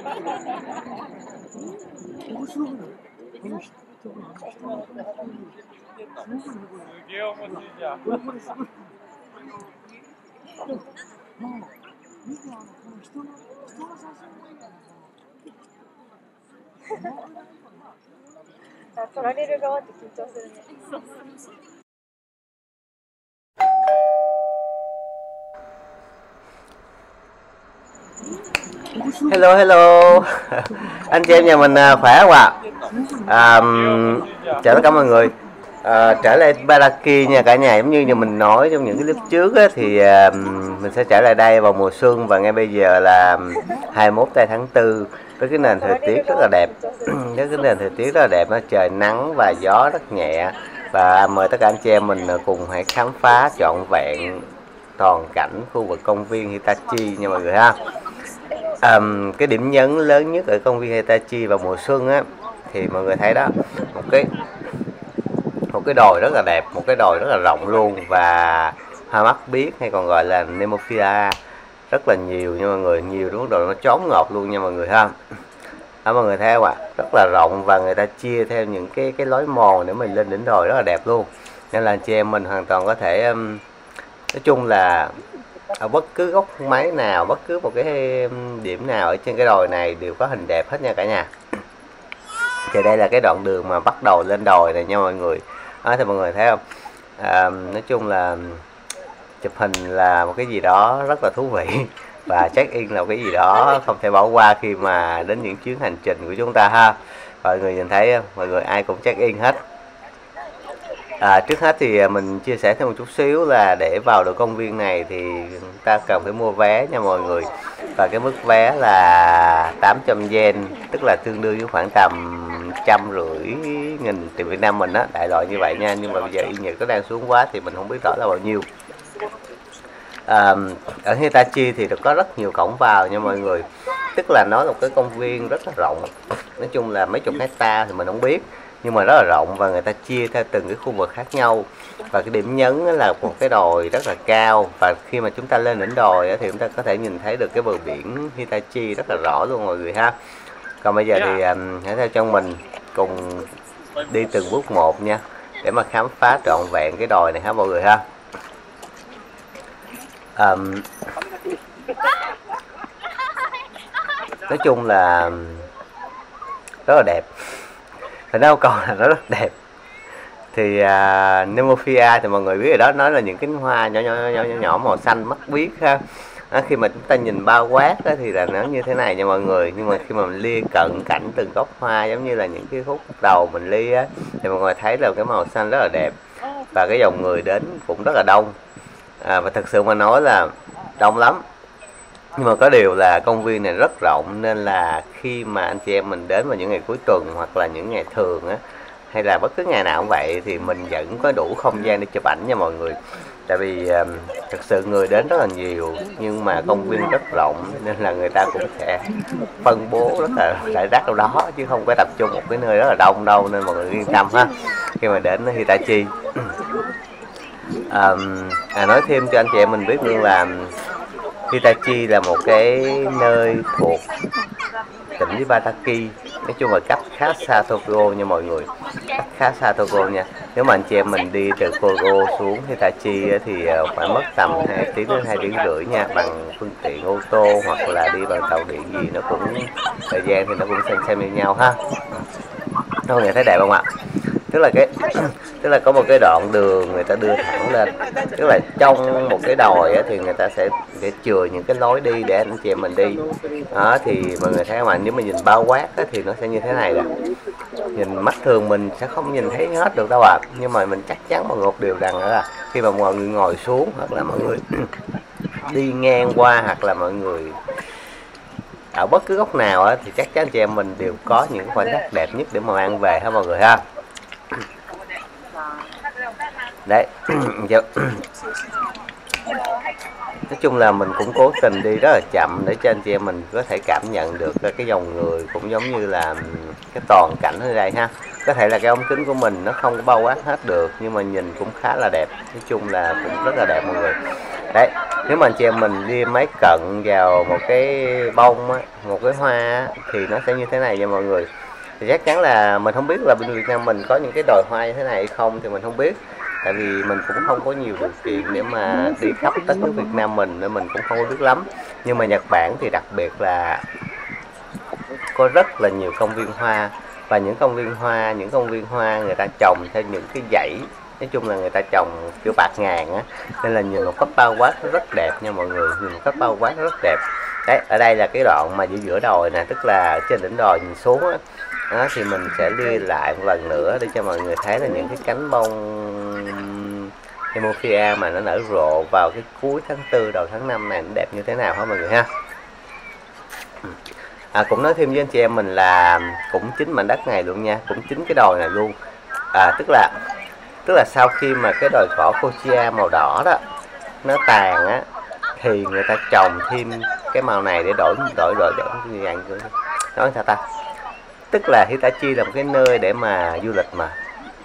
面白いね。すげえ面白いじゃん。これすごい。まあ、見てこの人の写真もいいんだな。撮られる側って緊張するね。そうそう。Hello, hello. Anh chị em nhà mình khỏe không ạ? Chào tất cả mọi người. Trở lại Ibaraki nha cả nhà. Giống như mình nói trong những cái clip trước á, thì mình sẽ trở lại đây vào mùa xuân. Và ngay bây giờ là 21 tháng 4. Với cái nền thời tiết rất là đẹp. Trời nắng và gió rất nhẹ. Và mời tất cả anh chị em mình cùng hãy khám phá trọn vẹn toàn cảnh khu vực công viên Hitachi nha mọi người ha. Cái điểm nhấn lớn nhất ở công viên Hitachi vào mùa xuân á, thì mọi người thấy đó, một cái đồi rất là đẹp, một cái đồi rất là rộng luôn, và hoa mắt biếc hay còn gọi là Nemophila rất là nhiều nha mọi người, nhiều đúng rồi, nó chói ngợp luôn nha mọi người ha. Đó, mọi người thấy không ạ? Rất là rộng và người ta chia theo những cái lối mòn để mình lên đỉnh đồi rất là đẹp luôn, nên là anh chị em mình hoàn toàn có thể nói chung là ở bất cứ góc máy nào, bất cứ một cái điểm nào ở trên cái đồi này đều có hình đẹp hết nha cả nhà. Thì đây là cái đoạn đường mà bắt đầu lên đồi này nha mọi người. Đó, thì mọi người thấy không? Nói chung là chụp hình là một cái gì đó rất là thú vị và check in là một cái gì đó không thể bỏ qua khi mà đến những chuyến hành trình của chúng ta ha. Mọi người nhìn thấy không? Mọi người ai cũng check in hết. Trước hết thì mình chia sẻ thêm một chút xíu là để vào được công viên này thì ta cần phải mua vé nha mọi người. Và cái mức vé là 800 yen, tức là tương đương với khoảng tầm 150.000 tiền Việt Nam mình á, đại loại như vậy nha. Nhưng mà bây giờ Yên Nhật nó đang xuống quá thì mình không biết rõ là bao nhiêu. Ở Hitachi thì có rất nhiều cổng vào nha mọi người. Tức là nó là một cái công viên rất là rộng. Nói chung là mấy chục hectare thì mình không biết, nhưng mà rất là rộng và người ta chia theo từng cái khu vực khác nhau. Và cái điểm nhấn là một cái đồi rất là cao, và khi mà chúng ta lên đỉnh đồi thì chúng ta có thể nhìn thấy được cái bờ biển Hitachi rất là rõ luôn mọi người ha. Còn bây giờ thì hãy theo chân mình cùng đi từng bước một nha, để mà khám phá trọn vẹn cái đồi này ha mọi người ha. Nói chung là rất là đẹp. Thành ra còn là nó rất đẹp. Thì Nemophila thì mọi người biết rồi đó, nó là những cái hoa nhỏ màu xanh mắt biếc ha. À, khi mà chúng ta nhìn bao quát đó, thì là nó như thế này nha mọi người. Nhưng mà khi mà mình lia cận cảnh từng gốc hoa giống như là những cái khúc đầu mình lia á, thì mọi người thấy là cái màu xanh rất là đẹp. Và cái dòng người đến cũng rất là đông. Và thực sự mà nói là đông lắm. Nhưng mà có điều là công viên này rất rộng, nên là khi mà anh chị em mình đến vào những ngày cuối tuần hoặc là những ngày thường á, hay là bất cứ ngày nào cũng vậy, thì mình vẫn có đủ không gian để chụp ảnh nha mọi người. Tại vì thực sự người đến rất là nhiều, nhưng mà công viên rất rộng nên là người ta cũng sẽ phân bố rất là rải rác đâu đó, chứ không có tập trung một cái nơi rất là đông đâu, nên mọi người yên tâm ha khi mà đến Hitachi. Nói thêm cho anh chị em mình biết luôn là Hitachi là một cái nơi thuộc tỉnh Ibaraki, nói chung là cách khá xa Tokyo nha mọi người, cách khá xa Tokyo nha. Nếu mà anh chị em mình đi từ Kochia xuống Hitachi thì phải mất tầm 2 tiếng đến 2,5 tiếng nha, bằng phương tiện ô tô hoặc là đi bằng tàu điện gì, nó cũng thời gian thì nó cũng xem như nhau ha. Mọi người thấy đẹp không ạ? Tức là có một cái đoạn đường người ta đưa thẳng lên, tức là trong một cái đồi á, thì người ta sẽ chừa những cái lối đi để anh chị em mình đi. Đó, thì mọi người thấy không ạ? Nếu mà nhìn bao quát á, thì nó sẽ như thế này nè. Nhìn mắt thường mình sẽ không nhìn thấy hết được đâu ạ. Nhưng mà mình chắc chắn một điều rằng là khi mà mọi người ngồi xuống hoặc là mọi người đi ngang qua hoặc là mọi người ở bất cứ góc nào á, thì chắc chắn anh chị em mình đều có những khoảnh khắc đẹp nhất để mà mang về ha mọi người ha. Đấy. Nói chung là mình cũng cố tình đi rất là chậm để cho anh chị em mình có thể cảm nhận được cái dòng người cũng giống như là cái toàn cảnh ở đây ha. Có thể là cái ống kính của mình nó không có bao quát hết được, nhưng mà nhìn cũng khá là đẹp. Nói chung là cũng rất là đẹp mọi người. Đấy, nếu mà anh chị em mình đi máy cận vào một cái bông á, một cái hoa á, thì nó sẽ như thế này nha mọi người. Thì chắc chắn là mình không biết là bên Việt Nam mình có những cái đồi hoa như thế này hay không thì mình không biết, tại vì mình cũng không có nhiều điều kiện để mà đi khắp đất nước Việt Nam mình nên mình cũng không có biết lắm. Nhưng mà Nhật Bản thì đặc biệt là có rất là nhiều công viên hoa, và những công viên hoa người ta trồng theo những cái dãy, nói chung là người ta trồng kiểu bạt ngàn á, nên là nhìn một cấp bao quát nó rất đẹp nha mọi người, nhìn một cấp bao quát nó rất đẹp. Đấy, ở đây là cái đoạn mà giữa đồi nè, tức là trên đỉnh đồi nhìn xuống á. Đó, thì mình sẽ đi lại một lần nữa để cho mọi người thấy là những cái cánh bông Nemophila mà nó nở rộ vào cái cuối tháng 4 đầu tháng 5 này nó đẹp như thế nào hả mọi người ha. Cũng nói thêm với anh chị em mình là cũng chính mảnh đất này luôn nha, cũng chính cái đồi này luôn. Tức là sau khi mà cái đồi cỏ Kochia màu đỏ đó nó tàn á thì người ta trồng thêm cái màu này để đổi cái dạng của nói sao ta. Tức là Hitachi là một cái nơi để mà du lịch, mà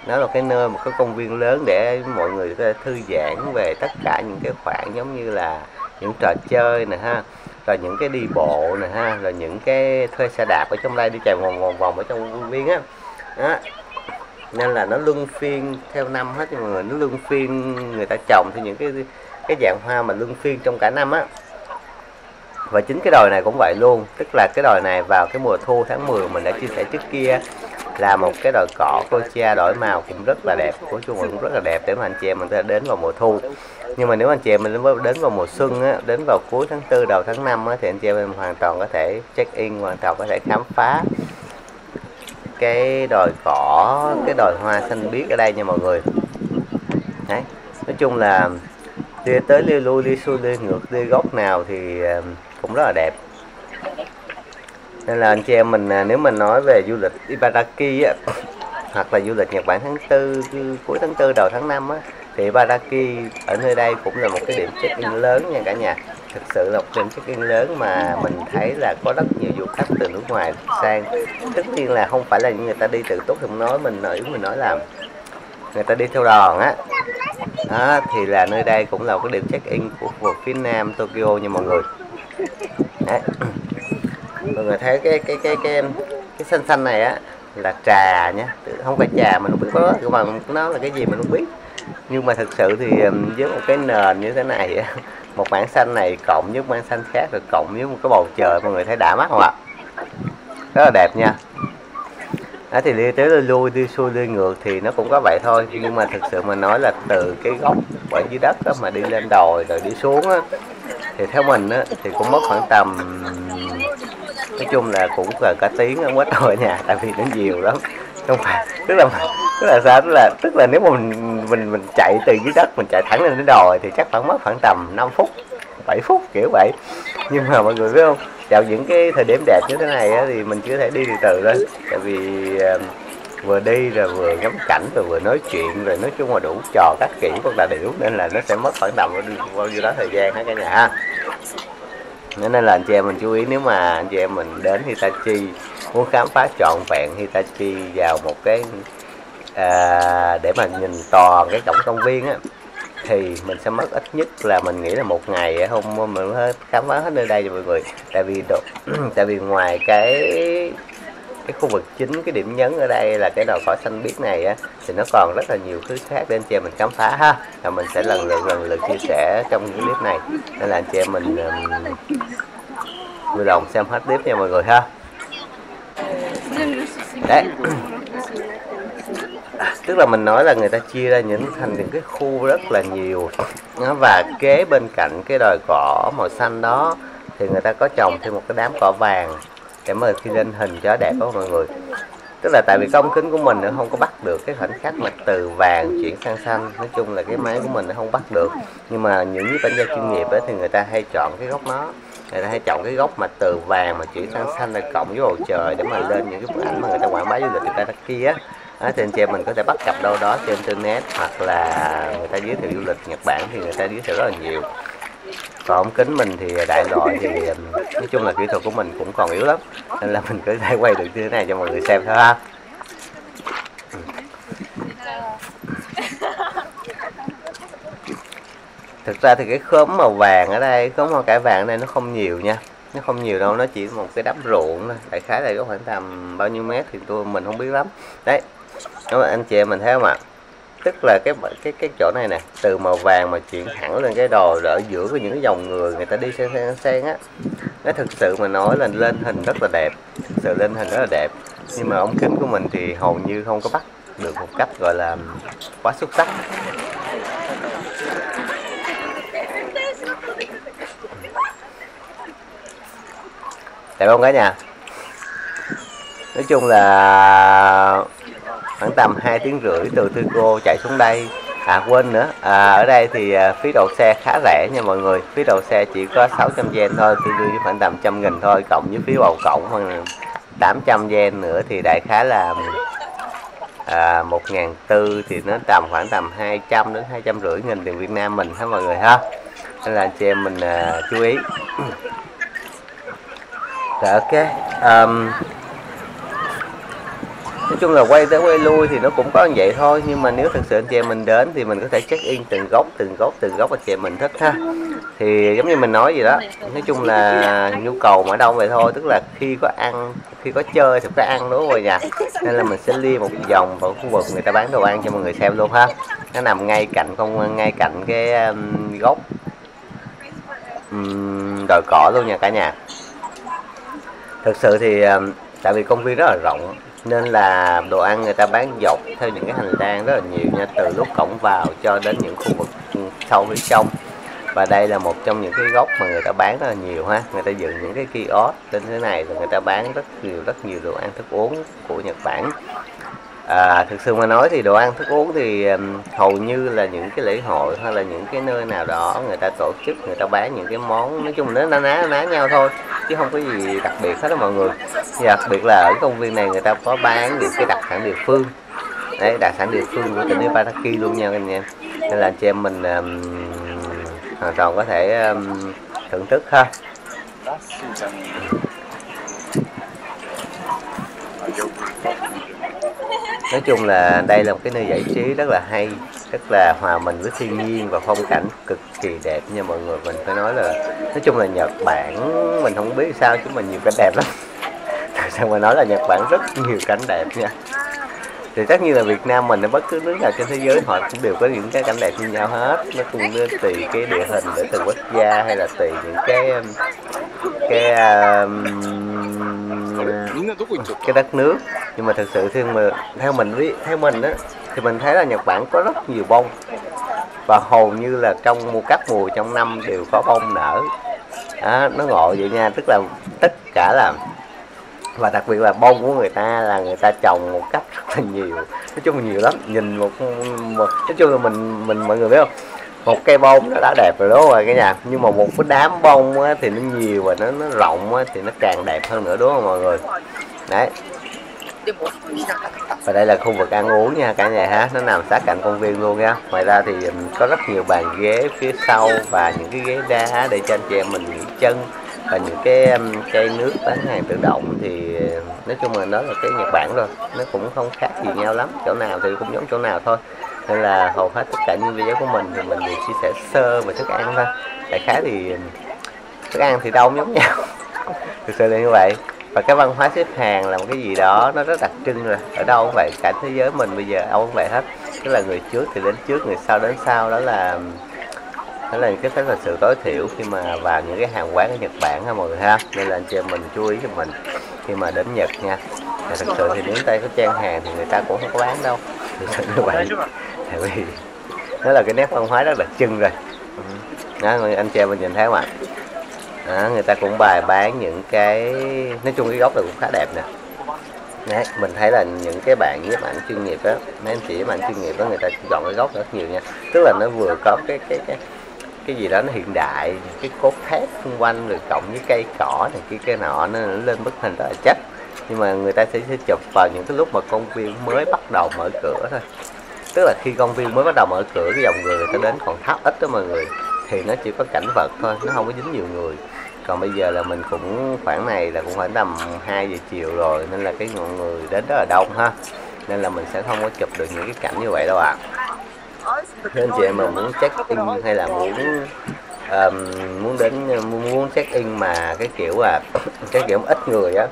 nó là cái nơi một cái công viên lớn để mọi người có thể thư giãn về tất cả những cái khoản giống như là những trò chơi nè ha, rồi những cái đi bộ nè ha, rồi những cái thuê xe đạp ở trong đây đi chạy vòng vòng ở trong công viên á. Đó, nên là nó luân phiên theo năm hết mọi người, nó luân phiên người ta trồng theo những cái dạng hoa mà luân phiên trong cả năm á. Và chính cái đồi này cũng vậy luôn, tức là cái đồi này vào cái mùa thu tháng 10 mình đã chia sẻ trước kia là một cái đồi cỏ Kochia đổi màu cũng rất là đẹp, của chung cũng rất là đẹp để mà anh chị em mình có thể đến vào mùa thu. Nhưng mà nếu anh chị em mình đến vào mùa xuân á, đến vào cuối tháng 4 đầu tháng 5 á, thì anh chị em mình hoàn toàn có thể check in, hoàn toàn có thể khám phá cái đồi cỏ, cái đồi hoa xanh biếc ở đây nha mọi người. Đấy, nói chung là đi tới đi lui đi xuôi đi ngược đi góc nào thì cũng rất là đẹp. Nên là anh chị em mình nếu mình nói về du lịch Ibaraki á, hoặc là du lịch Nhật Bản tháng 4 cuối tháng 4 đầu tháng 5 á, thì Ibaraki ở nơi đây cũng là một cái điểm check-in lớn nha cả nhà. Thực sự là một điểm check-in lớn mà mình thấy là có rất nhiều du khách từ nước ngoài sang. Tất nhiên là không phải là những người ta đi tự túc, không nói mình nói là người ta đi theo đoàn á. Đó, thì là nơi đây cũng là một cái điểm check-in của khu vực phía nam Tokyo nha mọi người. Đấy, mọi người thấy cái xanh xanh này á là trà nhá, không phải trà mình không biết đó, nhưng mà nó là cái gì mình không biết. Nhưng mà thực sự thì với một cái nền như thế này á, một mảng xanh này cộng với một mảng xanh khác rồi cộng với một cái bầu trời, mọi người thấy đã mắt không ạ? Rất là đẹp nha. Đó, thì đi tới lui đi xuôi đi ngược thì nó cũng có vậy thôi, nhưng mà thực sự mà nói là từ cái góc ở dưới đất đó mà đi lên đồi rồi đi xuống á, thì theo mình á thì cũng mất khoảng tầm, nói chung là cũng gần cả tiếng ở quá trời nhà, tại vì nó nhiều lắm, không phải tức là sao, tức là nếu mà mình chạy từ dưới đất mình chạy thẳng lên đến đồi thì chắc khoảng mất khoảng tầm 5 phút 7 phút kiểu vậy. Nhưng mà mọi người biết không, vào những cái thời điểm đẹp như thế này á, thì mình chỉ có thể đi từ từ thôi, tại vì vừa đi rồi vừa ngắm cảnh rồi vừa nói chuyện, rồi nói chung là đủ trò các kiểu con đà điểu, nên là nó sẽ mất khoảng tầm bao nhiêu đó thời gian hả cả nhà ha. Nên là anh chị em mình chú ý, nếu mà anh chị em mình đến Hitachi muốn khám phá trọn vẹn Hitachi vào một cái để mà nhìn toàn cái cổng công viên á, thì mình sẽ mất ít nhất là mình nghĩ là một ngày không mình mới khám phá hết nơi đây rồi mọi người. Tại vì ngoài cái khu vực chính, cái điểm nhấn ở đây là cái đồi cỏ xanh biếc này á, thì nó còn rất là nhiều thứ khác để anh chị em mình khám phá ha, và mình sẽ lần lượt chia sẻ trong những clip này. Nên là anh chị em mình vui lòng xem hết clip nha mọi người ha. Đấy, tức là mình nói là người ta chia ra thành những cái khu rất là nhiều, và kế bên cạnh cái đồi cỏ màu xanh đó thì người ta có trồng thêm một cái đám cỏ vàng để mà khi lên hình cho đẹp đó mọi người. Tức là tại vì công kính của mình nó không có bắt được cái khoảnh khắc mà từ vàng chuyển sang xanh, nói chung là cái máy của mình nó không bắt được. Nhưng mà những nhiếp ảnh gia chuyên nghiệp ấy, thì người ta hay chọn cái góc nó, người ta hay chọn cái góc mà từ vàng mà chuyển sang xanh là cộng với bầu trời để mà lên những cái bức ảnh mà người ta quảng bá du lịch người ta kia á. Thì anh chị em mình có thể bắt gặp đâu đó trên internet, hoặc là người ta giới thiệu du lịch Nhật Bản thì người ta giới thiệu rất là nhiều. Còn ống kính mình thì đại loại thì nói chung là kỹ thuật của mình cũng còn yếu lắm, nên là mình cứ quay được như thế này cho mọi người xem thôi ha. Thực ra thì cái khóm màu vàng ở đây, khóm hoa cải vàng ở đây nó không nhiều nha, nó không nhiều đâu, nó chỉ một cái đắp ruộng thôi, đại khái là có khoảng tầm bao nhiêu mét thì mình không biết lắm đấy. Đó, anh chị em mình thấy không ạ? Tức là cái chỗ này nè, từ màu vàng mà chuyển hẳn lên cái đồi ở giữa với những cái dòng người ta đi sen á, nó thực sự mà nói là lên hình rất là đẹp, thực sự lên hình rất là đẹp. Nhưng mà ống kính của mình thì hầu như không có bắt được một cách gọi là quá xuất sắc. Đẹp không cả nhà? Nói chung là khoảng tầm 2 tiếng rưỡi từ Tokyo chạy xuống đây. À quên nữa, ở đây thì phí đậu xe khá rẻ nha mọi người. Phí đậu xe chỉ có 600 yen thôi, tương đương với khoảng tầm 100.000 thôi, cộng với phí bầu cộng hơn 800 yen nữa thì đại khái là 1.400, thì nó tầm khoảng tầm 200 đến 250 nghìn tiền Việt Nam mình ha mọi người ha. Nên là anh chị em mình chú ý. Rồi ok, nói chung là quay tới quay lui thì nó cũng có như vậy thôi. Nhưng mà nếu thực sự anh chị em mình đến thì mình có thể check in từng góc anh chị em mình thích ha. Thì giống như mình nói gì đó, nói chung là nhu cầu mà ở đâu vậy thôi. Tức là khi có ăn, khi có chơi thì phải ăn đúng rồi nha. Nên là mình sẽ đi một vòng vào khu vực người ta bán đồ ăn cho mọi người xem luôn ha. Nó nằm ngay cạnh cái gốc đồi cỏ luôn nha cả nhà. Thực sự thì tại vì công viên rất là rộng nên là đồ ăn người ta bán dọc theo những cái hành lang rất là nhiều nha, từ lúc cổng vào cho đến những khu vực sâu phía trong. Và đây là một trong những cái góc mà người ta bán rất là nhiều ha, người ta dựng những cái kiosk trên thế này rồi người ta bán rất nhiều đồ ăn thức uống của Nhật Bản. Thực sự mà nói thì đồ ăn thức uống thì hầu như là những cái lễ hội hay là những cái nơi nào đó người ta tổ chức, người ta bán những cái món, nói chung là nó ná nhau thôi chứ không có gì đặc biệt hết đó mọi người. Và đặc biệt là ở công viên này người ta có bán những cái đặc sản địa phương đấy, đặc sản địa phương của tỉnh Ibaraki luôn nha anh em. Nên là anh chị em mình hoàn toàn có thể thưởng thức ha. Nói chung là đây là một cái nơi giải trí rất là hay, rất là hòa mình với thiên nhiên và phong cảnh cực kỳ đẹp nha mọi người. Mình phải nói là nói chung là Nhật Bản mình không biết sao chứ mình nhiều cảnh đẹp lắm. Thật sự mà nói là Nhật Bản rất nhiều cảnh đẹp nha. Thì tất nhiên là Việt Nam mình ở bất cứ nước nào trên thế giới họ cũng đều có những cái cảnh đẹp như nhau hết. Nó cũng tùy cái địa hình để từ quốc gia hay là tùy những cái đất nước. Nhưng mà thực sự theo mình á thì mình thấy là Nhật Bản có rất nhiều bông, và hầu như là các mùa trong năm đều có bông nở. Đó, nó ngộ vậy nha, tức là tất cả là, và đặc biệt là bông của người ta là người ta trồng một cách rất là nhiều, nói chung là nhiều lắm. Nhìn nói chung là mình mọi người biết không, một cây bông nó đã đẹp rồi đúng rồi cả nhà, nhưng mà một cái đám bông á, thì nó nhiều và nó rộng á, thì nó càng đẹp hơn nữa đúng không mọi người. Đấy, và đây là khu vực ăn uống nha cả nhà ha, nó nằm sát cạnh công viên luôn nha. Ngoài ra thì có rất nhiều bàn ghế phía sau và những cái ghế đá để cho anh chị em mình nghỉ chân, và những cái cây nước bán hàng tự động. Thì nói chung là nó là cái Nhật Bản rồi, nó cũng không khác gì nhau lắm, chỗ nào thì cũng giống chỗ nào thôi. Nên là hầu hết tất cả những video của mình thì mình đều chia sẻ sơ về thức ăn thôi, đại khái thì thức ăn thì đâu cũng giống nhau thực sự là như vậy. Và cái văn hóa xếp hàng là một cái gì đó nó rất đặc trưng rồi, ở đâu cũng vậy, cả thế giới mình bây giờ đâu cũng vậy hết. Tức là người trước thì đến trước, người sau đến sau, đó là những cái phép lịch sự tối thiểu khi mà vào những cái hàng quán ở Nhật Bản ha mọi người ha. Nên là anh chị em mình chú ý cho mình khi mà đến Nhật nha. Và thật sự thì đến đây có trang hàng thì người ta cũng không có bán đâu, thực sự như vậy, tại vì đó là cái nét văn hóa rất đặc trưng rồi đó. Anh chị em mình nhìn thấy không ạ? Đó, người ta cũng bày bán những cái, nói chung cái góc này cũng khá đẹp nè. Đấy, mình thấy là những cái bạn nhiếp ảnh chuyên nghiệp đó, mấy anh chị nhiếp ảnh chuyên nghiệp đó, người ta chọn cái góc rất nhiều nha. Tức là nó vừa có cái gì đó nó hiện đại, cái cốt thép xung quanh rồi cộng với cây cỏ này kia cái nọ, nó lên bức hình rất là chắc. Nhưng mà người ta sẽ chụp vào những cái lúc mà công viên mới bắt đầu mở cửa thôi. Tức là khi công viên mới bắt đầu mở cửa, cái dòng người ta đến còn thấp ít đó mọi người, thì nó chỉ có cảnh vật thôi, nó không có dính nhiều người. Còn bây giờ là mình cũng khoảng này là cũng khoảng tầm 2 giờ chiều rồi, nên là cái ngọn người đến rất là đông ha. Nên là mình sẽ không có chụp được những cái cảnh như vậy đâu ạ. Nên chị em mà muốn check in hay là muốn check in mà cái kiểu ít người á,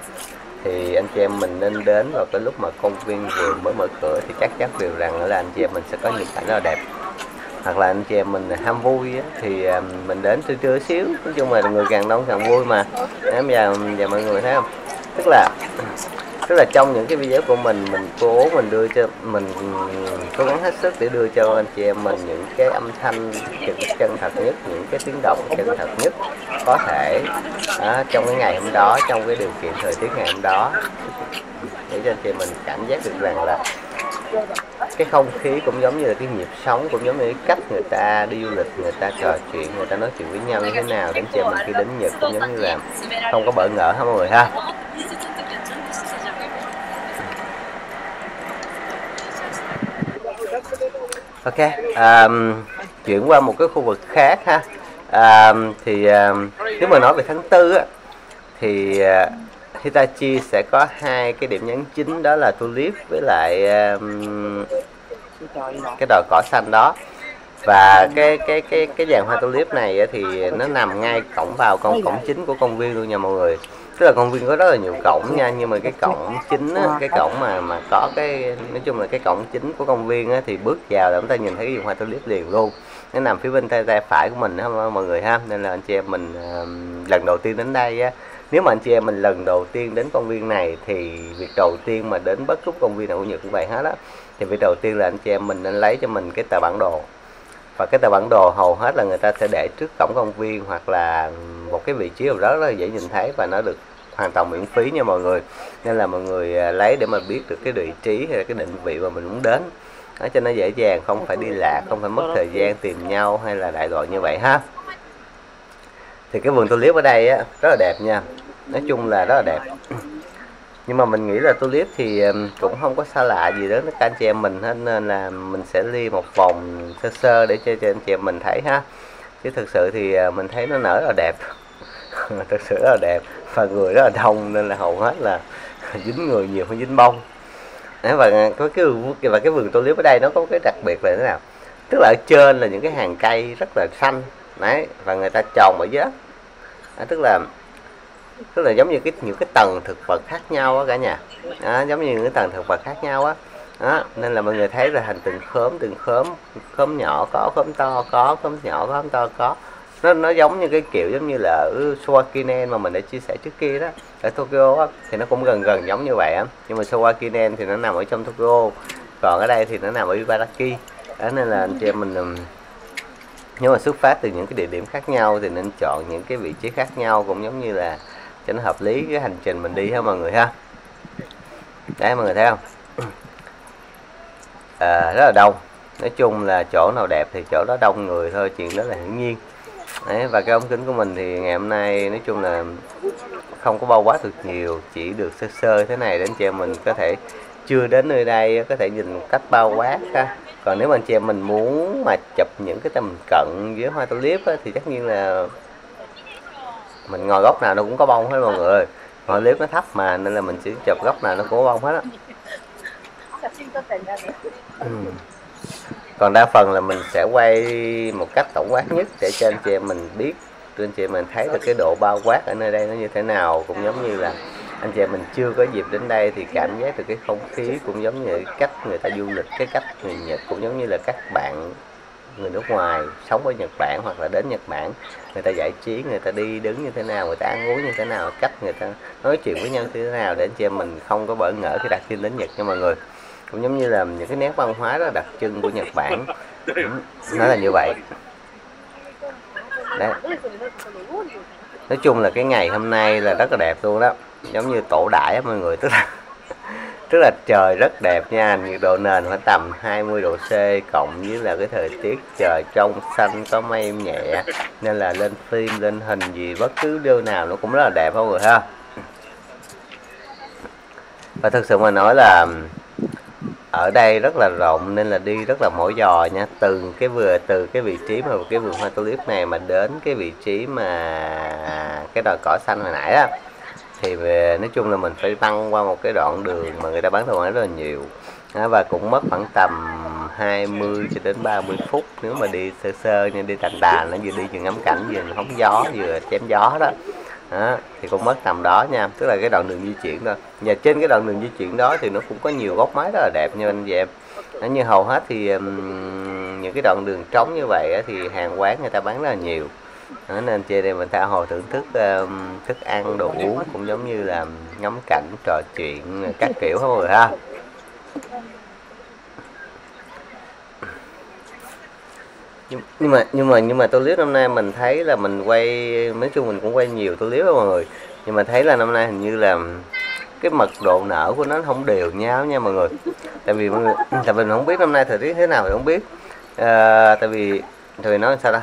thì anh chị em mình nên đến vào cái lúc mà công viên vừa mới mở cửa, thì chắc chắn điều rằng là anh chị em mình sẽ có những cảnh rất là đẹp. Hoặc là anh chị em mình ham vui á, thì mình đến trưa trưa xíu, nói chung là người càng đông càng vui mà. Và mọi người thấy không, tức là trong những cái video của mình cố đưa cho mình cố gắng hết sức để đưa cho anh chị em mình những cái âm thanh chân thật nhất, những cái tiếng động chân thật nhất có thể trong cái ngày hôm đó, trong cái điều kiện thời tiết ngày hôm đó, để cho anh chị mình cảm giác được rằng là cái không khí cũng giống như là cái nhịp sống, cũng giống như cái cách người ta đi du lịch, người ta trò chuyện, người ta nói chuyện với nhau như thế nào, để chị em mình khi đến Nhật cũng giống như là không có bỡ ngỡ ha mọi người ha. Ok, chuyển qua một cái khu vực khác ha. Nếu mà nói về tháng 4 á, thì Hitachi sẽ có hai cái điểm nhấn chính, đó là tulip với lại cái đồi cỏ xanh đó. Và cái dàn hoa tulip này thì nó nằm ngay cổng chính của công viên luôn nha mọi người. Tức là công viên có rất là nhiều cổng nha, nhưng mà cái cổng chính á, cái cổng mà có cái, nói chung là cái cổng chính của công viên á, thì bước vào là chúng ta nhìn thấy cái vườn hoa tulip liền luôn. Nó nằm phía bên tay phải của mình đó mọi người ha. Nên là anh chị em mình lần đầu tiên đến đây á, nếu mà anh chị em mình lần đầu tiên đến công viên này, thì việc đầu tiên mà đến bất cứ công viên nào của Nhật cũng vậy hết á, thì việc đầu tiên là anh chị em mình nên lấy cho mình cái tờ bản đồ. Và cái tờ bản đồ hầu hết là người ta sẽ để trước cổng công viên, hoặc là một cái vị trí nào đó rất là dễ nhìn thấy, và nó được hoàn toàn miễn phí nha mọi người. Nên là mọi người lấy để mà biết được cái địa trí hay là cái định vị mà mình muốn đến, nói cho nó dễ dàng, không phải đi lạc, không phải mất thời gian tìm nhau hay là đại loại như vậy ha. Thì cái vườn tulip ở đây á, rất là đẹp nha, nói chung là rất là đẹp. Nhưng mà mình nghĩ là tulip thì cũng không có xa lạ gì đến các anh chị em mình hết, nên là mình sẽ đi một vòng sơ sơ để cho anh chị em mình thấy ha. Chứ thực sự thì mình thấy nó nở rất là đẹp, thực sự rất là đẹp, và người rất là đông, nên là hầu hết là dính người nhiều hơn dính bông. Và cái vườn tulip ở đây nó có cái đặc biệt là thế nào, tức là ở trên là những cái hàng cây rất là xanh đấy, và người ta trồng ở dưới đó, tức là giống như những cái tầng thực vật khác nhau á cả nhà, giống như những cái tầng thực vật khác nhau á đó. Nên là mọi người thấy là thành từng khóm nhỏ có, khóm to có, khóm nhỏ có, khóm to có. Nó giống như cái kiểu giống như là ở Shōwa Kinen mà mình đã chia sẻ trước kia đó, ở Tokyo đó, thì nó cũng gần giống như vậy á. Nhưng mà Shōwa Kinen thì nó nằm ở trong Tokyo, còn ở đây thì nó nằm ở Ibaraki đó. Nên là anh chị em mình nếu mà xuất phát từ những cái địa điểm khác nhau thì nên chọn những cái vị trí khác nhau, cũng giống như là cho nó hợp lý cái hành trình mình đi ha mọi người ha. Đấy mọi người thấy không, rất là đông. Nói chung là chỗ nào đẹp thì chỗ đó đông người thôi, chuyện đó là hiển nhiên. Đấy, và cái ống kính của mình thì ngày hôm nay nói chung là không có bao quát được nhiều, chỉ được sơ sơ thế này để anh chị em mình có thể chưa đến nơi đây có thể nhìn một cách bao quát ha. Còn nếu mà anh chị em mình muốn mà chụp những cái tầm cận với hoa tulip á, thì tất nhiên là mình ngồi góc nào nó cũng có bông hết mọi người. Hoa tulip nó thấp mà, nên là mình chỉ chụp góc nào nó cũng có bông hết á. Còn đa phần là mình sẽ quay một cách tổng quát nhất để cho anh chị em mình biết, cho anh chị em mình thấy được cái độ bao quát ở nơi đây nó như thế nào. Cũng giống như là anh chị em mình chưa có dịp đến đây thì cảm giác được cái không khí, cũng giống như cách người ta du lịch, cái cách người Nhật, cũng giống như là các bạn người nước ngoài sống ở Nhật Bản hoặc là đến Nhật Bản, người ta giải trí, người ta đi đứng như thế nào, người ta ăn uống như thế nào, cách người ta nói chuyện với nhau như thế nào, để anh chị em mình không có bỡ ngỡ khi đặt chân đến Nhật nha mọi người. Cũng giống như là những cái nét văn hóa rất là đặc trưng của Nhật Bản, nó là như vậy. Đấy. Nói chung là cái ngày hôm nay là rất là đẹp luôn đó, giống như tổ đại á mọi người, tức là trời rất đẹp nha. Nhiệt độ nền khoảng tầm 20 độ C cộng với là cái thời tiết trời trong xanh có mây nhẹ, nên là lên phim lên hình gì bất cứ điều nào nó cũng rất là đẹp mọi người ha. Và thực sự mà nói là ở đây rất là rộng, nên là đi rất là mỏi giò nha. Từ cái vị trí mà cái vườn hoa tulip này mà đến cái vị trí mà cái đồi cỏ xanh hồi nãy á, thì nói chung là mình phải băng qua một cái đoạn đường mà người ta bán đồ ăn rất là nhiều. Và cũng mất khoảng tầm 20 cho đến 30 phút nếu mà đi sơ sơ nên đi tàn tàn, nó vừa ngắm cảnh vừa hóng gió vừa chém gió đó. Đó, thì cũng mất tầm đó nha, tức là cái đoạn đường di chuyển thôi. Và trên cái đoạn đường di chuyển đó thì nó cũng có nhiều góc máy rất là đẹp nha anh em. Như hầu hết thì những cái đoạn đường trống như vậy thì hàng quán người ta bán rất là nhiều. Đó, nên trên đây mình tha hồ thưởng thức thức ăn đồ uống cũng giống như là ngắm cảnh trò chuyện các kiểu hết rồi ha. Nhưng mà tô liếu năm nay mình thấy là mình quay, nói chung mình cũng quay nhiều tô liếu đó mọi người, nhưng mà thấy là năm nay hình như là cái mật độ nở của nó không đều nhau nha mọi người. Tại vì mình không biết năm nay thời tiết thế nào thì không biết, tại vì nó sao ta,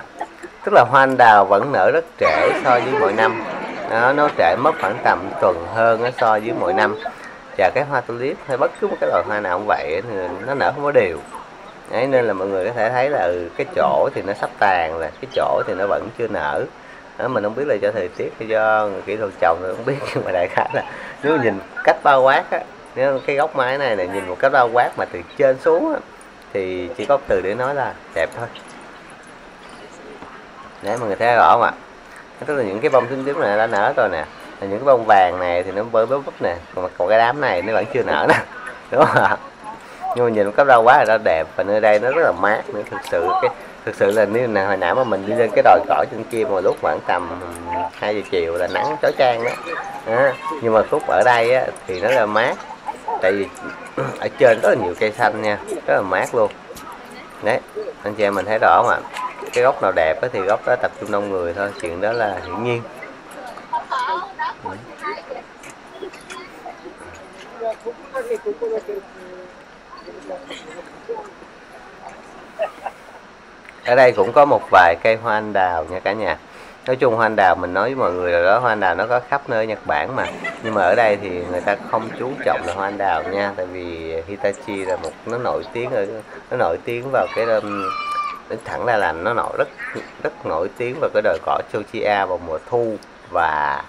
tức là hoa anh đào vẫn nở rất trễ so với mọi năm, nó trễ mất khoảng tầm tuần hơn so với mọi năm. Và cái hoa tulip hay bất cứ một cái loại hoa nào cũng vậy, thì nó nở không có đều. Đấy, nên là mọi người có thể thấy là cái chỗ thì nó sắp tàn rồi, cái chỗ thì nó vẫn chưa nở. Đó, mình không biết là do thời tiết hay do kỹ thuật trồng thì không biết, nhưng mà đại khái là nếu mà nhìn cách bao quát á, nếu cái góc máy này nhìn một cách bao quát mà từ trên xuống á, thì chỉ có từ để nói là đẹp thôi. Đấy, mọi người thấy rõ không ạ? Tức là những cái bông tím tím này đã nở rồi nè, là những cái bông vàng này thì nó bơi bớt bớt nè, còn cái đám này nó vẫn chưa nở nè, đúng không ạ? Nhưng mà nhìn một cấp rau quá là nó đẹp, và nơi đây nó rất là mát nữa. Thực sự là như hồi nãy mà mình đi lên cái đồi cỏ trên kia mà lúc khoảng tầm 2 giờ chiều là nắng chói chang đó. À, nhưng mà khúc ở đây á, thì nó là mát, tại vì ở trên rất là nhiều cây xanh nha, rất là mát luôn. Đấy, anh chị em mình thấy rõ mà, cái góc nào đẹp á, thì góc đó tập trung đông người thôi, chuyện đó là hiển nhiên. Ở đây cũng có một vài cây hoa anh đào nha cả nhà. Nói chung hoa anh đào mình nói với mọi người là đó, hoa anh đào nó có khắp nơi Nhật Bản mà. Nhưng mà ở đây thì người ta không chú trọng là hoa anh đào nha, tại vì Hitachi là một, nó nổi tiếng vào cái thẳng ra là nó rất nổi tiếng vào cái đồi cỏ Kochia vào mùa thu, và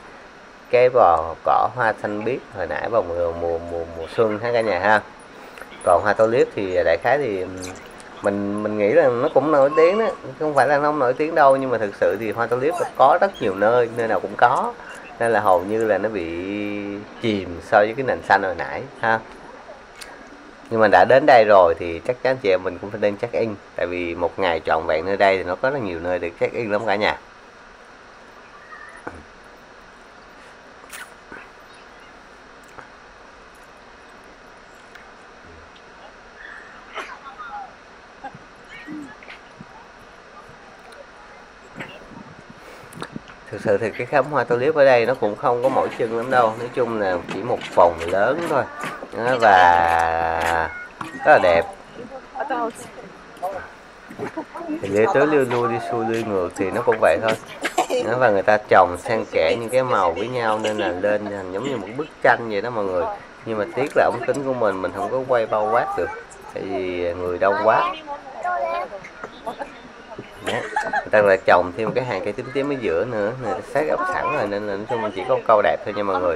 cái bò cỏ hoa xanh biếc hồi nãy vào mùa xuân ha cả nhà ha. Còn hoa tulip thì đại khái thì mình nghĩ là nó cũng nổi tiếng đó, không phải là nó không nổi tiếng đâu, nhưng mà thực sự thì hoa tulip có rất nhiều nơi, nơi nào cũng có, nên là hầu như là nó bị chìm so với cái nền xanh hồi nãy ha. Nhưng mà đã đến đây rồi thì chắc chắn chị em mình cũng phải nên check in, tại vì một ngày trọn vẹn nơi đây thì nó có rất nhiều nơi để check in lắm cả nhà. Thực sự thì cái khám hoa tulip ở đây nó cũng không có mỗi chân lắm đâu, nói chung là chỉ một phòng lớn thôi. Đó, và rất là đẹp. Thì lê tới lưu lưu đi xuôi lưu ngược thì nó cũng vậy thôi. Đó, và người ta trồng xen kẽ những cái màu với nhau nên là lên giống như một bức tranh vậy đó mọi người. Nhưng mà tiếc là ống kính của mình không có quay bao quát được, tại vì người đông quá. Đang là trồng thêm cái hàng cây tím tím ở giữa nữa, sát ấp sẵn rồi nên là nói chung mình chỉ có một câu đẹp thôi nha mọi người.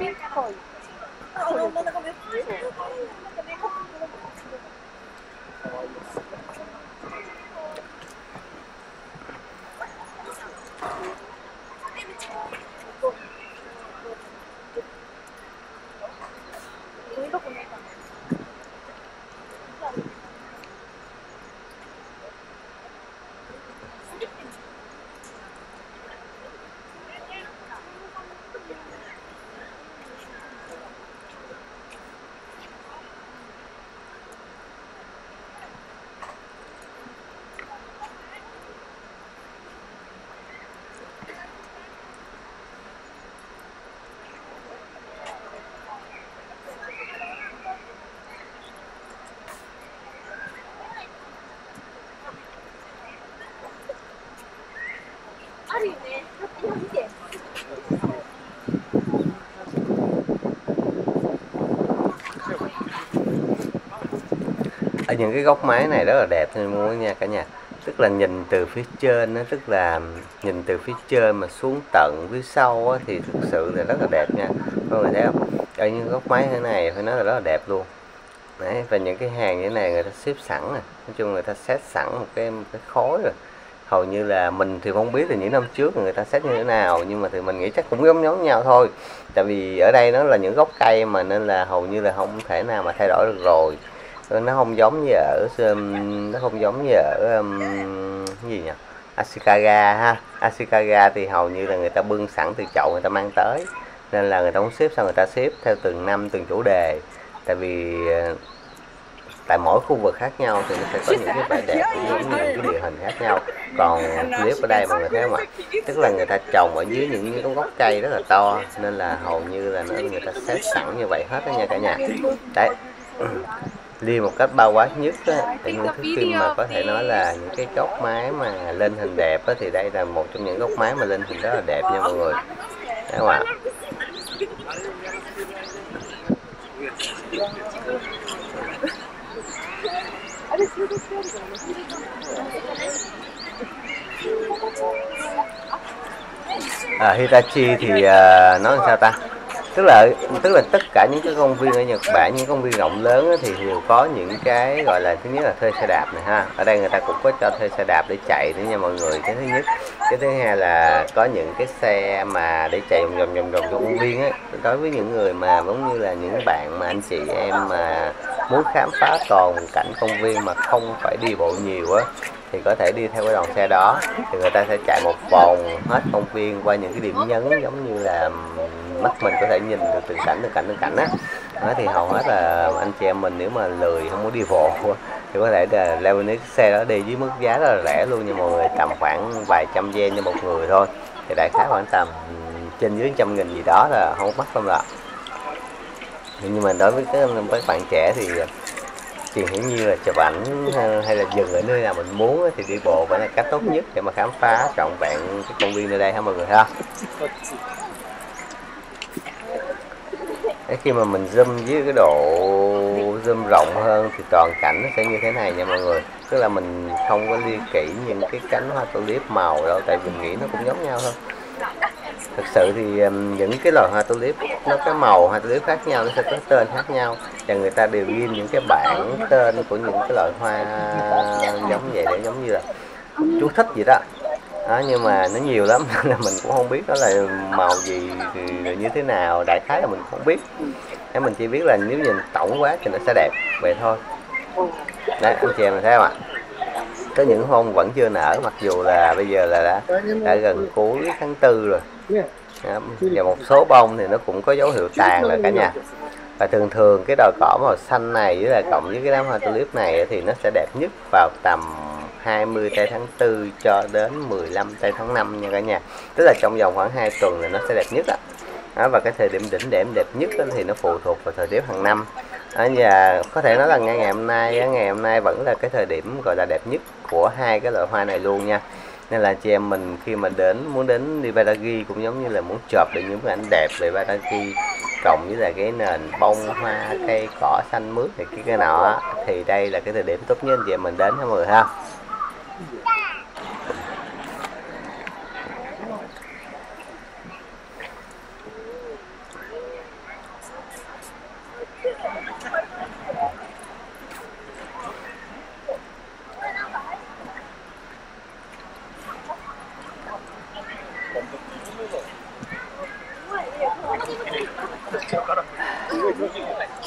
Ở những cái góc máy này rất là đẹp nên mua nha cả nhà. Tức là nhìn từ phía trên nó, tức là nhìn từ phía trên mà xuống tận phía sau á, thì thực sự là rất là đẹp nha. Mọi người thấy không? Ở những góc máy thế này phải nói là rất là đẹp luôn. Đấy, và những cái hàng như thế này người ta xếp sẵn rồi. Nói chung người ta xét sẵn một cái khối rồi. Hầu như là mình thì không biết là những năm trước người ta xét như thế nào, nhưng mà thì mình nghĩ chắc cũng giống giống nhau thôi. Tại vì ở đây nó là những gốc cây mà, nên là hầu như là không thể nào mà thay đổi được rồi. Nó không giống như ở gì nhỉ? Ashikaga ha. Ashikaga thì hầu như là người ta bưng sẵn từ chậu người ta mang tới, nên là người ta không xếp sao người ta xếp theo từng năm từng chủ đề. Tại vì tại mỗi khu vực khác nhau thì nó sẽ có những cái vẻ đẹp cũng như những cái địa hình khác nhau. Còn clip ở đây mọi người thấy mà, tức là người ta trồng ở dưới những cái gốc cây rất là to, nên là hầu như là người ta xếp sẵn như vậy hết đó nha cả nhà. Đấy, đi một cách bao quát nhất á, những thứ phim mà có thể nói là những cái góc máy mà lên hình đẹp á, thì đây là một trong những góc máy mà lên hình rất là đẹp nha mọi người. Đấy không ạ? Hitachi thì nói sao ta? Tức là tất cả những cái công viên ở Nhật Bản, những công viên rộng lớn ấy, thì đều có những cái gọi là, thứ nhất là thuê xe đạp này ha. Ở đây người ta cũng có cho thuê xe đạp để chạy nữa nha mọi người. Cái thứ nhất, cái thứ hai là có những cái xe mà để chạy vòng trong công viên ấy. Đối với những người mà giống như là những bạn mà anh chị em mà muốn khám phá toàn cảnh công viên mà không phải đi bộ nhiều á, thì có thể đi theo cái đoàn xe đó. Thì người ta sẽ chạy một vòng hết công viên qua những cái điểm nhấn, giống như là mắt mình có thể nhìn được từng cảnh á. Thì hầu hết là anh chị em mình nếu mà lười không muốn đi bộ thì có thể là leo lên cái xe đó đi với mức giá rất là rẻ luôn nha mọi người, tầm khoảng vài trăm yen cho một người thôi, thì đại khái khoảng tầm trên dưới 100.000 gì đó là không mắc lắm rồi. Nhưng mà đối với các bạn trẻ thì hiển nhiên là chụp ảnh hay là dừng ở nơi nào mình muốn thì đi bộ vẫn là cách tốt nhất để mà khám phá trọn vẹn cái công viên nơi đây ha mọi người ha. Đấy, khi mà mình zoom với cái độ zoom rộng hơn thì toàn cảnh nó sẽ như thế này nha mọi người. Tức là mình không có lia kỹ những cái cánh hoa tulip màu đâu, tại mình nghĩ nó cũng giống nhau thôi. Thực sự thì những cái loài hoa tulip, nó cái màu hoa tulip khác nhau, nó sẽ có tên khác nhau, và người ta đều ghi những cái bảng tên của những cái loại hoa giống vậy để giống như là chú thích gì đó. Đó, nhưng mà nó nhiều lắm nên là mình cũng không biết đó là màu gì như thế nào, đại khái là mình không biết. Thế mình chỉ biết là nếu nhìn tổng quát thì nó sẽ đẹp vậy thôi. Đấy, anh chị em thấy không ạ? Có những hôm vẫn chưa nở, mặc dù là bây giờ là đã gần cuối tháng 4 rồi. Đó, và một số bông thì nó cũng có dấu hiệu tàn rồi cả nhà. Và thường thường cái đồi cỏ màu xanh này với là cộng với cái đám hoa tulip này thì nó sẽ đẹp nhất vào tầm 20 tây tháng 4 cho đến 15 tây tháng 5 nha cả nhà. Tức là trong vòng khoảng 2 tuần là nó sẽ đẹp nhất đó. Đó, và cái thời điểm đỉnh điểm đẹp nhất thì nó phụ thuộc vào thời điểm hàng năm. Đó, và có thể nói là ngày hôm nay vẫn là cái thời điểm gọi là đẹp nhất của hai cái loại hoa này luôn nha. Nên là chị em mình khi mà muốn đến Ibaraki cũng giống như là muốn chụp được những bức ảnh đẹp về Ibaraki, cộng với là cái nền bông hoa cây cỏ xanh mướt này cái nọ, thì đây là cái thời điểm tốt nhất chị em mình đến ha mọi người ha.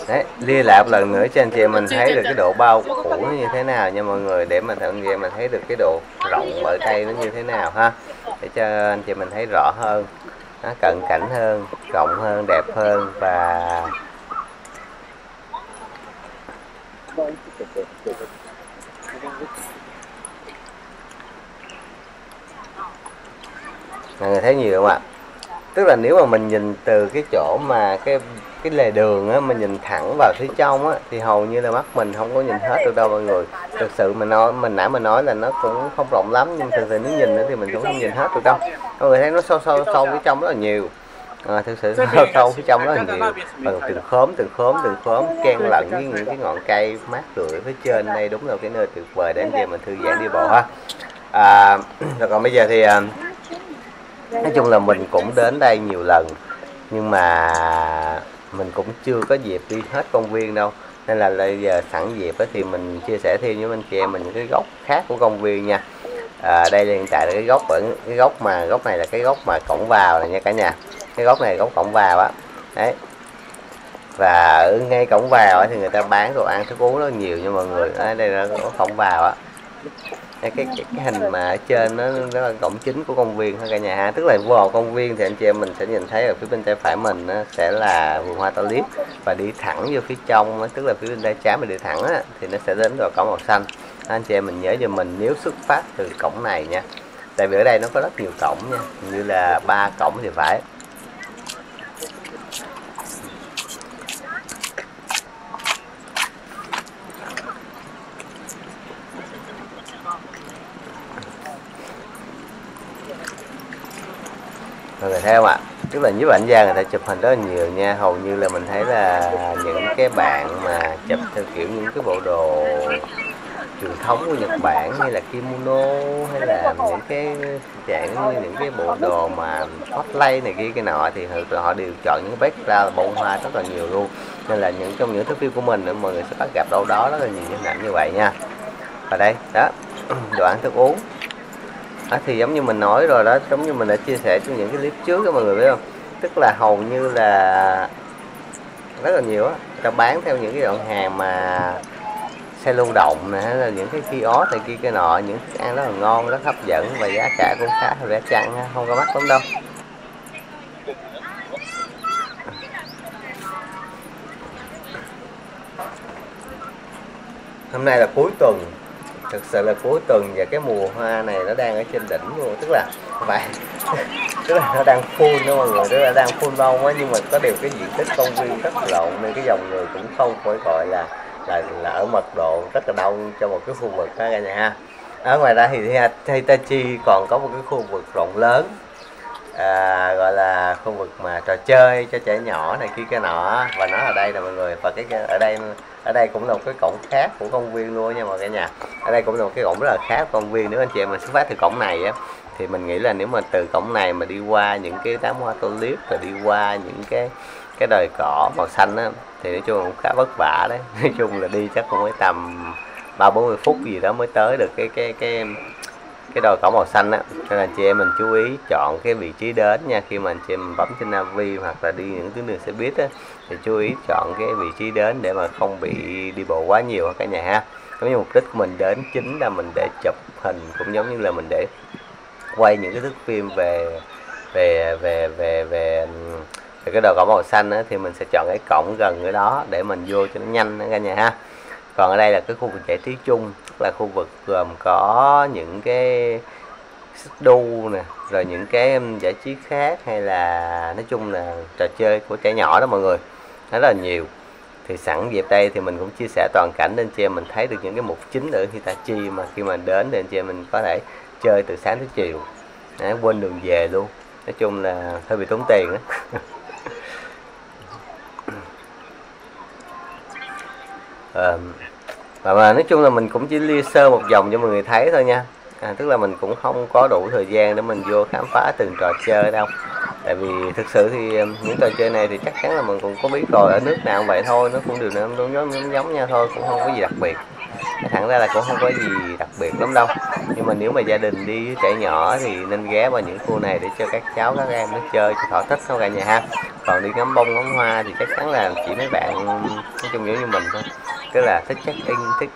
Đấy, đi lại một lần nữa cho anh chị em mình thấy được cái độ bao phủ như thế nào nha mọi người, để mà anh chị em mình thấy được cái độ rộng ở đây nó như thế nào ha, để cho anh chị mình thấy rõ hơn, nó cận cảnh hơn, rộng hơn, đẹp hơn và mọi người thấy nhiều không ạ? Tức là nếu mà mình nhìn từ cái chỗ mà cái lề đường á, mình nhìn thẳng vào phía trong á, thì hầu như là mắt mình không có nhìn hết được đâu mọi người. Thực sự mình nói là nó cũng không rộng lắm, nhưng thực sự nếu nhìn nữa thì mình cũng không nhìn hết được đâu. Mọi người thấy nó sâu phía trong rất là nhiều. Thực sự sâu phía trong rất là nhiều, bằng từng khóm ken lẫn với những cái ngọn cây mát rượi phía trên. Đây đúng là cái nơi tuyệt vời để anh chị mình thư giãn đi bộ ha. Rồi còn bây giờ thì nói chung là mình cũng đến đây nhiều lần, nhưng mà mình cũng chưa có dịp đi hết công viên đâu. Nên là giờ sẵn dịp thì mình chia sẻ thêm với anh chị em mình những cái góc khác của công viên nha. Đây là hiện tại là cái góc này là cái góc mà cổng vào này nha cả nhà. Cái góc này là góc cổng vào á. Đấy. Và ở ngay cổng vào thì người ta bán đồ ăn thức uống rất nhiều nha mọi người. Đấy, đây là cổng vào á. Cái hình mà ở trên nó là cổng chính của công viên thôi cả nhà ha. Tức là vào công viên thì anh chị em mình sẽ nhìn thấy ở phía bên tay phải mình sẽ là vườn hoa to liếp, và đi thẳng vô phía trong, tức là phía bên tay trái mình đi thẳng á, thì nó sẽ đến vào cổng màu xanh. Anh chị em mình nhớ cho mình nếu xuất phát từ cổng này nha, tại vì ở đây nó có rất nhiều cổng nha, như là 3 cổng thì phải. Mọi người thấy không ạ? Tức là giúp ảnh gia người ta chụp hình rất là nhiều nha. Hầu như là mình thấy là những cái bạn mà chụp theo kiểu những cái bộ đồ truyền thống của Nhật Bản, hay là kimono, hay là những cái dạng như những cái bộ đồ mà cosplay này kia cái nọ, thì họ đều chọn những cái background bông hoa rất là nhiều luôn. Nên là trong những thước phim của mình mọi người sẽ bắt gặp đâu đó rất là nhiều hình ảnh như vậy nha. Và đây đó, đồ ăn thức uống. Thì giống như mình nói rồi đó, giống như mình đã chia sẻ trong những cái clip trước đó mọi người biết không, tức là hầu như là rất là nhiều á, ta bán theo những cái đoạn hàng mà xe lưu động này, hay là những cái kiosk này kia cái nọ, những thức ăn rất là ngon, rất hấp dẫn và giá cả cũng khá là rẻ chăng, không có mắc lắm đâu. Hôm nay là cuối tuần, thực sự là cuối tuần, và cái mùa hoa này nó đang ở trên đỉnh luôn, tức là vậy, tức là nó đang full đó mọi người, tức là đang full bông á, nhưng mà có điều cái diện tích công viên rất rộng nên cái dòng người cũng không phải gọi là ở mật độ rất là đông cho một cái khu vực đó cả nhà ha. Ở ngoài ra thì Hitachi còn có một cái khu vực rộng lớn, gọi là khu vực mà trò chơi cho trẻ nhỏ này kia cái nọ, và nó ở đây là mọi người, và ở đây cũng là một cái cổng khác của công viên luôn nha mọi người nha. Ở đây cũng là một cái cổng rất là khác của công viên. Nếu anh chị em mình xuất phát từ cổng này á, thì mình nghĩ là nếu mà từ cổng này mà đi qua những cái đám hoa tô liếp, rồi đi qua những cái đồi cỏ màu xanh á, thì nói chung cũng khá vất vả đấy. Nói chung là đi chắc cũng phải tầm 30-40 phút gì đó mới tới được cái đồi cỏ màu xanh á. Nên là anh chị em mình chú ý chọn cái vị trí đến nha. Khi mà anh chị em bấm trên Navi hoặc là đi những tuyến đường xe buýt á, thì chú ý chọn cái vị trí đến để mà không bị đi bộ quá nhiều ở cả nhà ha. Giống như mục đích của mình đến chính là mình để chụp hình, cũng giống như là mình để quay những cái thước phim về cái đồi cỏ màu xanh á, thì mình sẽ chọn cái cổng gần ở đó để mình vô cho nó nhanh cả nhà ha. Còn ở đây là cái khu vực giải trí chung, là khu vực gồm có những cái xích đu nè, rồi những cái giải trí khác, hay là nói chung là trò chơi của trẻ nhỏ đó mọi người, rất là nhiều. Thì sẵn dịp đây thì mình cũng chia sẻ toàn cảnh nên chị em mình thấy được những cái mục chính ở Hitachi, mà khi mà đến thì anh chị em mình có thể chơi từ sáng tới chiều, quên đường về luôn. Nói chung là hơi bị tốn tiền đó. Và nói chung là mình cũng chỉ lia sơ một vòng cho mọi người thấy thôi nha. Tức là mình cũng không có đủ thời gian để mình vô khám phá từng trò chơi đâu, tại vì thực sự thì những trò chơi này thì chắc chắn là mình cũng có biết rồi, ở nước nào vậy thôi, nó cũng đều giống nhau thôi, cũng không có gì đặc biệt. Thẳng ra là cũng không có gì đặc biệt lắm đâu, nhưng mà nếu mà gia đình đi với trẻ nhỏ thì nên ghé vào những khu này để cho các cháu các em nó chơi cho thỏa thích thôi cả nhà ha. Còn đi ngắm bông ngắm hoa thì chắc chắn là chỉ mấy bạn nói chung giống như mình thôi, tức là thích check in, thích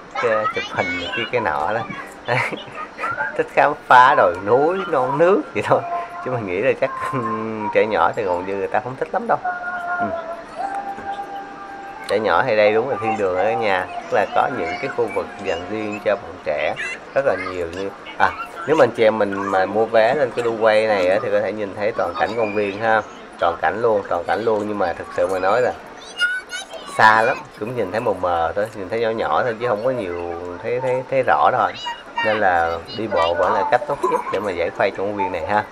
chụp hình này kia cái nọ đó. Thích khám phá đồi núi non nước vậy thôi, chứ mình nghĩ là chắc trẻ nhỏ thì còn như người ta không thích lắm đâu. Trẻ nhỏ hay đây đúng là thiên đường ở nhà, tức là có những cái khu vực dành riêng cho bọn trẻ rất là nhiều. Như nếu mình chị em mình mà mua vé lên cái đu quay này á, thì có thể nhìn thấy toàn cảnh công viên ha, toàn cảnh luôn. Nhưng mà thực sự mà nói là xa lắm, cũng nhìn thấy mờ mờ thôi, nhìn thấy nhỏ thôi chứ không có nhiều thấy rõ thôi. Nên là đi bộ vẫn là cách tốt nhất để mà giải khuây trong công viên này ha.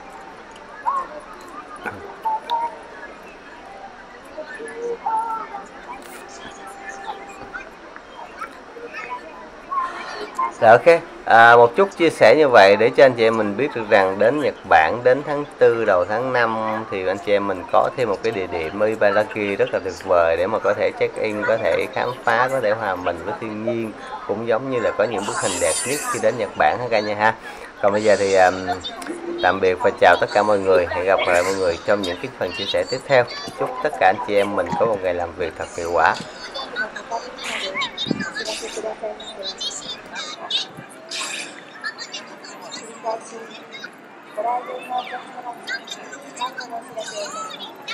Rồi ok, một chút chia sẻ như vậy để cho anh chị em mình biết được rằng đến Nhật Bản đến tháng 4 đầu tháng 5 thì anh chị em mình có thêm một cái địa điểm Ibaraki rất là tuyệt vời để mà có thể check in, có thể khám phá, có thể hòa mình với thiên nhiên, cũng giống như là có những bức hình đẹp nhất khi đến Nhật Bản ha cả nhà ha. Còn bây giờ thì tạm biệt và chào tất cả mọi người, hẹn gặp lại mọi người trong những cái phần chia sẻ tiếp theo. Chúc tất cả anh chị em mình có một ngày làm việc thật hiệu quả.ご来店のお客様に何度もお知らせをいたします。